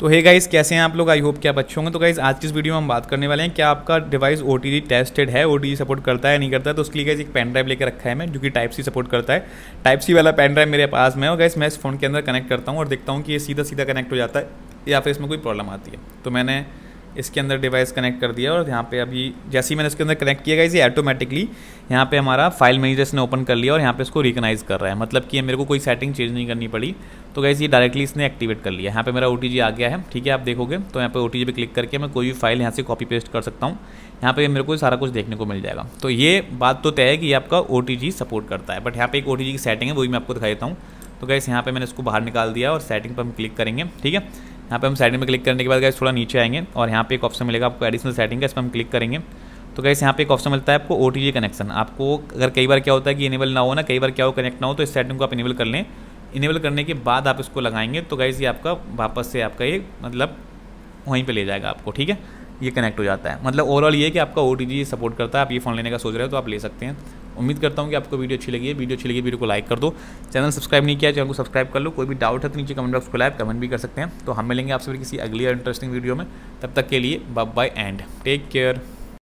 तो hey guys, कैसे हैं आप लोग? आई होप कि आप अच्छे होंगे। तो गाइज़, आज की इस वीडियो में हम बात करने वाले हैं क्या आपका डिवाइस OTG टेस्टेड है, OTG सपोर्ट करता है या नहीं करता है। तो उसके लिए गाइज़ एक पेन ड्राइव लेकर रखा है मैं, जो कि टाइप-C सपोर्ट करता है। टाइप-C वाला पेन ड्राइव मेरे पास में है। और गाइज़, मैं इस फ़ोन के अंदर कनेक्ट करता हूँ और देखता हूँ कि ये सीधा सीधा कनेक्ट हो जाता है या फिर इसमें कोई प्रॉब्लम आती है। तो मैंने इसके अंदर डिवाइस कनेक्ट कर दिया और यहाँ पे अभी जैसे ही मैंने इसके अंदर कनेक्ट किया गाइस, ये ऑटोमेटिकली यहाँ पे हमारा फाइल मैनेजर इसने ओपन कर लिया और यहाँ पे इसको रिकनाइज कर रहा है, मतलब कि मेरे को कोई सेटिंग चेंज नहीं करनी पड़ी। तो गाइस, ये डायरेक्टली इसने एक्टिवेट कर लिया। यहाँ पे मेरा OTG आ गया है, ठीक है। आप देखोगे तो यहाँ पर OTG पे क्लिक करके मैं कोई भी फाइल यहाँ से कॉपी पेस्ट कर सकता हूँ। यहाँ पे मेरे को सारा कुछ देखने को मिल जाएगा। तो ये बात तो तय है कि ये आपका OTG सपोर्ट करता है, बट यहाँ पर एक OTG की सेटिंग है, वही मैं आपको दिखा देता हूँ। तो गाइस, यहाँ पर मैंने इसको बाहर निकाल दिया और सेटिंग पर हम क्लिक करेंगे, ठीक है। यहाँ पे हम सेटिंग में क्लिक करने के बाद गाइस थोड़ा नीचे आएंगे और यहाँ पे एक ऑप्शन मिलेगा आपको एडिशनल सेटिंग का, इस पर हम क्लिक करेंगे। तो गाइस, यहाँ पे एक ऑप्शन मिलता है आपको OTG कनेक्शन। आपको अगर कई बार क्या होता है कि इनेबल ना हो ना, कई बार क्या हो कनेक्ट ना हो, तो इस सेटिंग को आप इनेबल कर लें। इनेबल करने के बाद आप इसको लगाएंगे तो गाइस, ये आपका वापस से आपका ये मतलब वहीं पर ले जाएगा आपको, ठीक है। ये कनेक्ट हो जाता है, मतलब ओवरऑल ये कि आपका OTG सपोर्ट करता है। आप ये फ़ोन लेने का सोच रहे हो तो आप ले सकते हैं। उम्मीद करता हूँ कि आपको वीडियो अच्छी लगी है। वीडियो अच्छी लगी वीडियो को लाइक कर दो। चैनल सब्सक्राइब नहीं किया चैनल को सब्सक्राइब कर लो। कोई भी डाउट है तो नीचे कमेंट बॉक्स खुला है, कमेंट भी कर सकते हैं। तो हम मिलेंगे आपसे किसी अगली इंटरेस्टिंग वीडियो में। तब तक के लिए bye bye and take care.